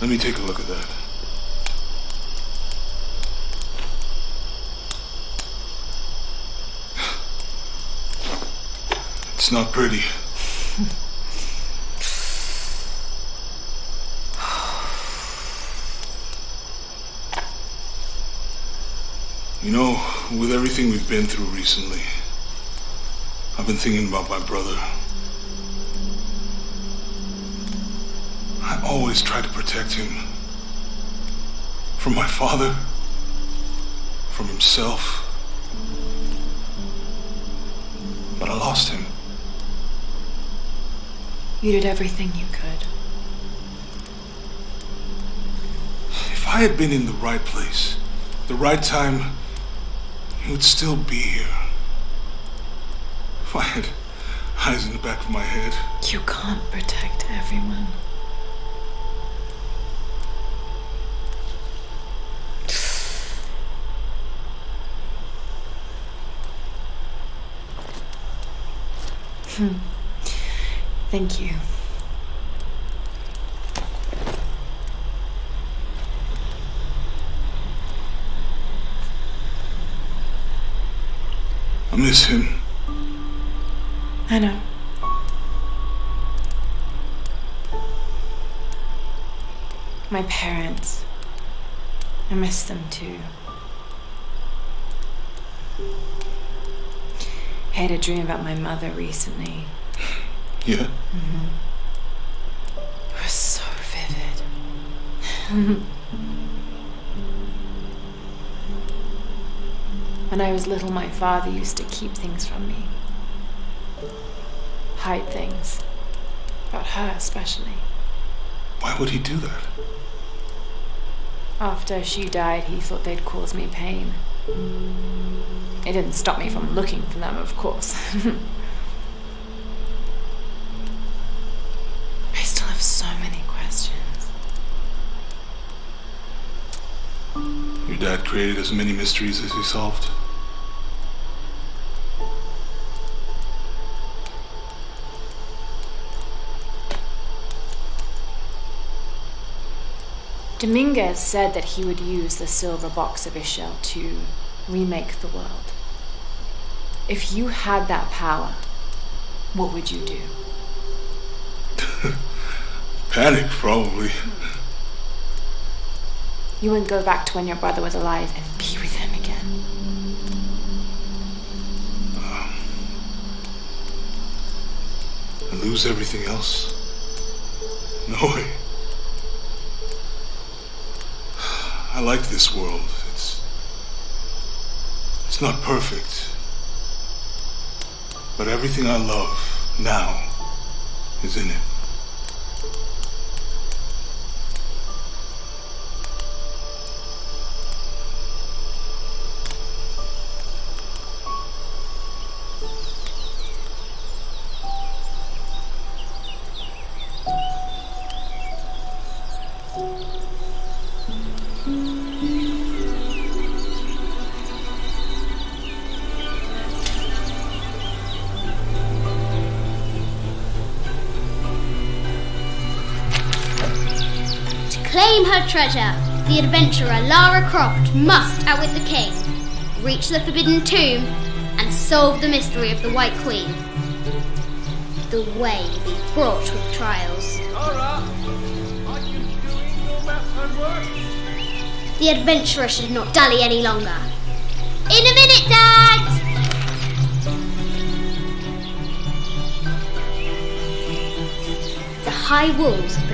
Let me take a look at that. It's not pretty. You know, with everything we've been through recently, I've been thinking about my brother. I always try to protect him. From my father. From himself. But I lost him. You did everything you could. If I had been in the right place, the right time, he would still be here. If I had eyes in the back of my head. You can't protect everyone. Thank you. I miss him. I know. My parents. I miss them too. I had a dream about my mother recently. Yeah? Mm-hmm. It was so vivid. When I was little, my father used to keep things from me. Hide things. About her, especially. Why would he do that? After she died, he thought they'd cause me pain. It didn't stop me from looking for them, of course. I still have so many questions. Your dad created as many mysteries as he solved. Dominguez said that he would use the silver box of Ixchel to remake the world. If you had that power, what would you do? Panic, probably. You wouldn't go back to when your brother was alive and be with him again. I lose everything else? No way. I like this world. It's not perfect, but everything I love now is in it. Claim her treasure. The adventurer Lara Croft must outwit the king, reach the forbidden tomb, and solve the mystery of the White Queen. The way will be fraught with trials. Lara, are you doing your math homework? The adventurer should not dally any longer. In a minute, Dad! The high walls of